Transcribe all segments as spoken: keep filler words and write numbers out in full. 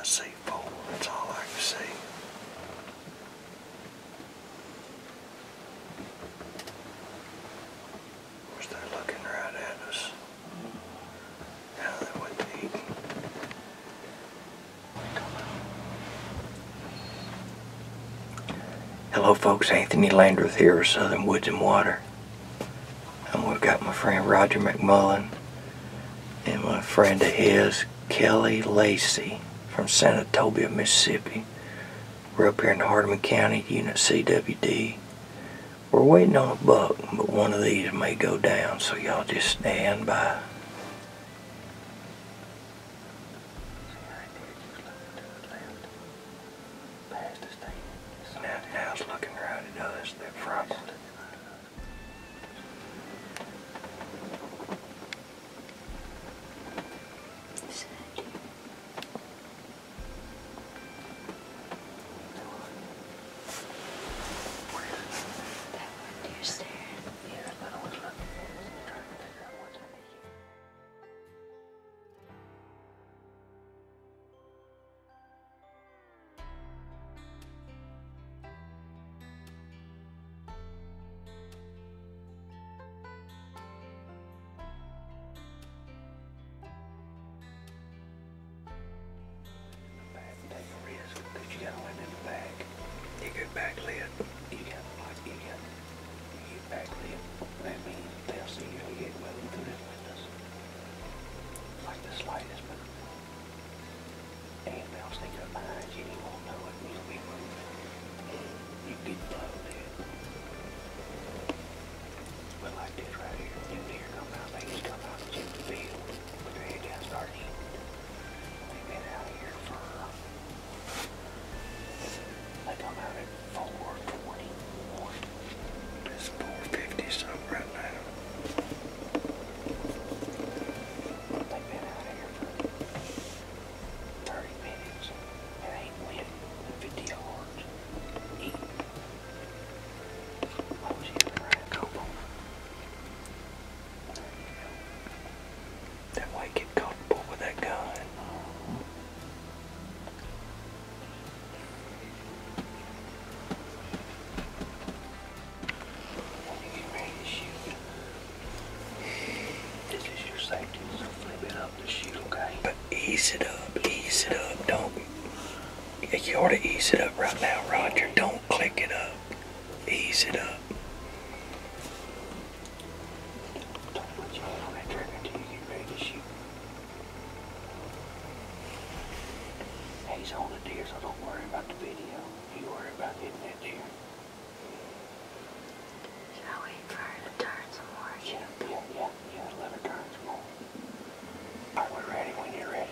I see four, that's all I can see. Hello folks, Anthony Landreth here of Southern Woods and Water. And we've got my friend Roger McMullen and my friend of his, Kelly Lacey from Sanatobia, Mississippi. We're up here in Hardeman County, Unit C W D. We're waiting on a buck, but one of these may go down, so y'all just stand by. Looking right at us, they're frightened. Back lid. You got like you got you back lid. That means they'll see you to get with them through the windows. Like this light is moving. And they'll sneak up behind you and you won't know it and you'll be moving. You get blown dead. But like this right here, new deer come out, they just come out and check the field. Put their head down, start eating. They've been out here for they come out at four forty-one. It's four fifty something right now. They've been out here for thirty minutes. It ain't went fifty yards. Eat. I was eating around a couple. There you go. That way get comfortable with that gun. Ease it up, ease it up, don't, you ought to ease it up right now, Roger, don't click it up, ease it up. Don't put your hand on that trigger until you get ready to shoot. He's on the deer, so don't worry about the video, you worry about hitting that deer. Shall we try to turn some more? Yeah, yeah, yeah, yeah, let her turn some more. Alright, we're ready when you're ready.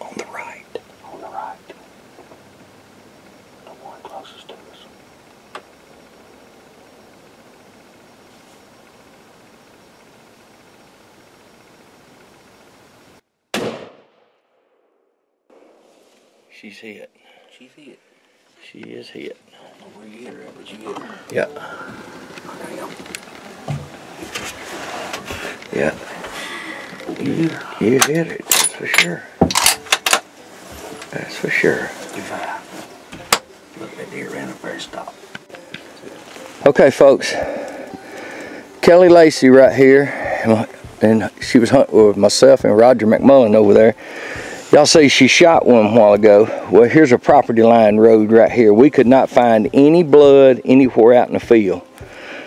On the right. On the right. The one closest to us. She's hit. She's hit. She is hit. I don't know where you hit her at, but you hit her. Yeah. Okay. Yeah. You, you hit it, that's for sure. That's for sure. Look, that deer ran up there and stopped. Okay, folks. Kelly Lacey right here, and she was hunting with myself and Roger McMullen over there. Y'all see, she shot one a while ago. Well, here's a property line road right here. We could not find any blood anywhere out in the field.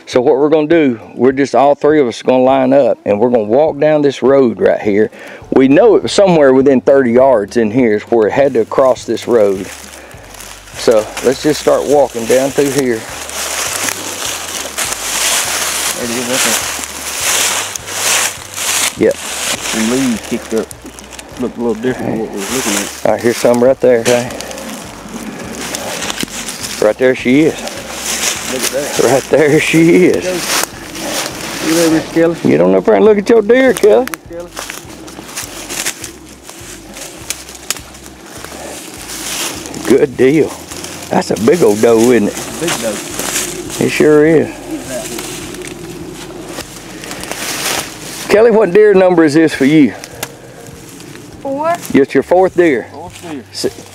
So what we're going to do, we're just all three of us going to line up and we're going to walk down this road right here. We know it was somewhere within thirty yards in here is where it had to cross this road. So let's just start walking down through here. There you looking. Yep. The leaves kicked up. Looked a little different than what we were looking at. All right, here's something right there. Okay. Right there she is. Look at that. Right there she is. You there, Miss Kelly? Get on up there and look at your deer, Kelly. Good deal. That's a big old doe, isn't it? Big doe. It sure is. Kelly, what deer number is this for you? Four. It's your fourth deer. Fourth deer.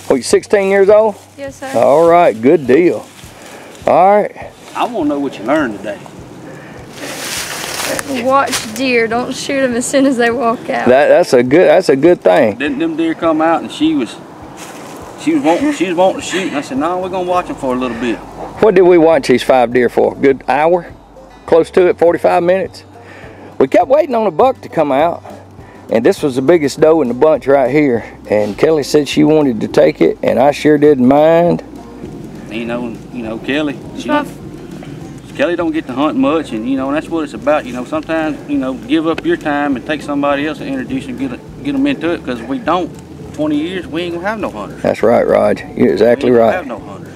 Oh, you sixteen years old? Yes, sir. All right, good deal. All right. I want to know what you learned today. Watch deer. Don't shoot them as soon as they walk out. That, that's a good. That's a good thing. Didn't them deer come out and she was, she was wanting, she was wanting to shoot. And I said, no, we're gonna watch them for a little bit. What did we watch these five deer for? A good hour, close to it, forty-five minutes. We kept waiting on a buck to come out. And this was the biggest doe in the bunch right here. And Kelly said she wanted to take it, and I sure didn't mind. You know, you know, Kelly. She, Kelly don't get to hunt much, and you know, and that's what it's about. You know, sometimes you know, give up your time and take somebody else to introduce and get a, get them into it. Because if we don't, twenty years we ain't gonna have no hunters. That's right, Rod. You're exactly we ain't right. Have no hunters.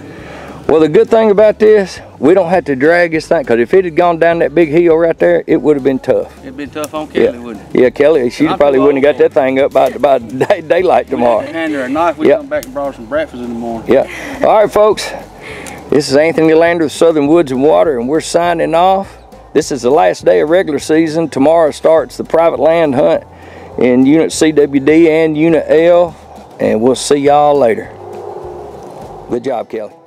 Well, the good thing about this, we don't have to drag this thing, because if it had gone down that big hill right there, it would have been tough. It'd been tough on Kelly, yeah. wouldn't it? Yeah, Kelly, she probably wouldn't have got that thing up by, by day, daylight tomorrow. Hand her a knife, we yep. come back and brought some breakfast in the morning. Yeah. All right, folks, this is Anthony Landreth, Southern Woods and Water, and we're signing off. This is the last day of regular season. Tomorrow starts the private land hunt in Unit C W D and Unit L, and we'll see y'all later. Good job, Kelly.